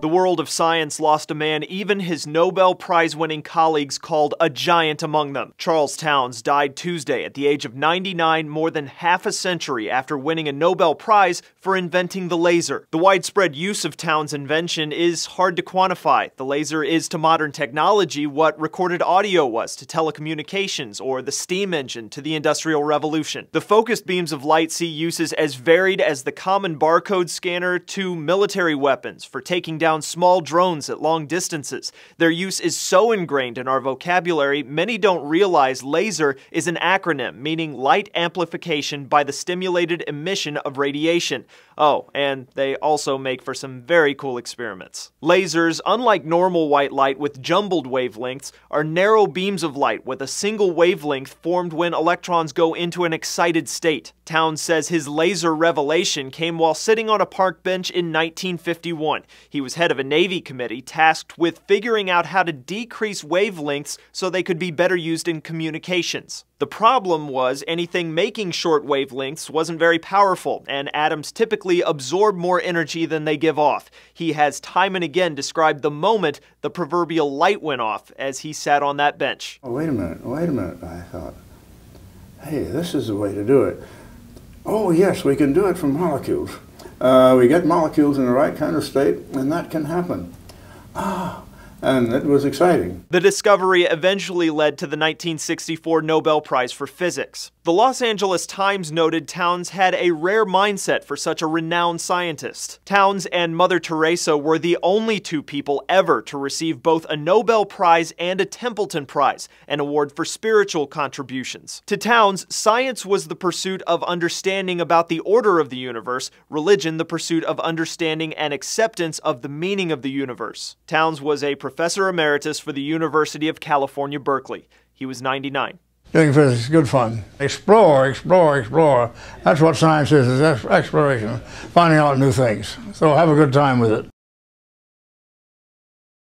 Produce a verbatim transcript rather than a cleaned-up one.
The world of science lost a man even his Nobel Prize-winning colleagues called a giant among them. Charles Townes died Tuesday at the age of ninety-nine, more than half a century after winning a Nobel Prize for inventing the laser. The widespread use of Townes' invention is hard to quantify. The laser is to modern technology what recorded audio was to telecommunications or the steam engine to the Industrial Revolution. The focused beams of light see uses as varied as the common barcode scanner to military weapons for taking down small drones at long distances. Their use is so ingrained in our vocabulary, many don't realize laser is an acronym, meaning light amplification by the stimulated emission of radiation. Oh, and they also make for some very cool experiments. Lasers, unlike normal white light with jumbled wavelengths, are narrow beams of light with a single wavelength formed when electrons go into an excited state. Townes says his laser revelation came while sitting on a park bench in nineteen fifty-one. He was head of a Navy committee tasked with figuring out how to decrease wavelengths so they could be better used in communications. The problem was anything making short wavelengths wasn't very powerful, and atoms typically absorb more energy than they give off. He has time and again described the moment the proverbial light went off as he sat on that bench. Oh, wait a minute, wait a minute, I thought. Hey, this is the way to do it. Oh yes, we can do it from molecules. Uh, we get molecules in the right kind of state, and that can happen. Ah. And it was exciting. The discovery eventually led to the nineteen sixty-four Nobel Prize for Physics. The Los Angeles Times noted Townes had a rare mindset for such a renowned scientist. Townes and Mother Teresa were the only two people ever to receive both a Nobel Prize and a Templeton Prize, an award for spiritual contributions. To Townes, science was the pursuit of understanding about the order of the universe, religion the pursuit of understanding and acceptance of the meaning of the universe. Townes was a professor Professor Emeritus for the University of California, Berkeley. He was ninety-nine. Doing physics is good fun. Explore, explore, explore. That's what science is, is exploration, finding out new things. So have a good time with it.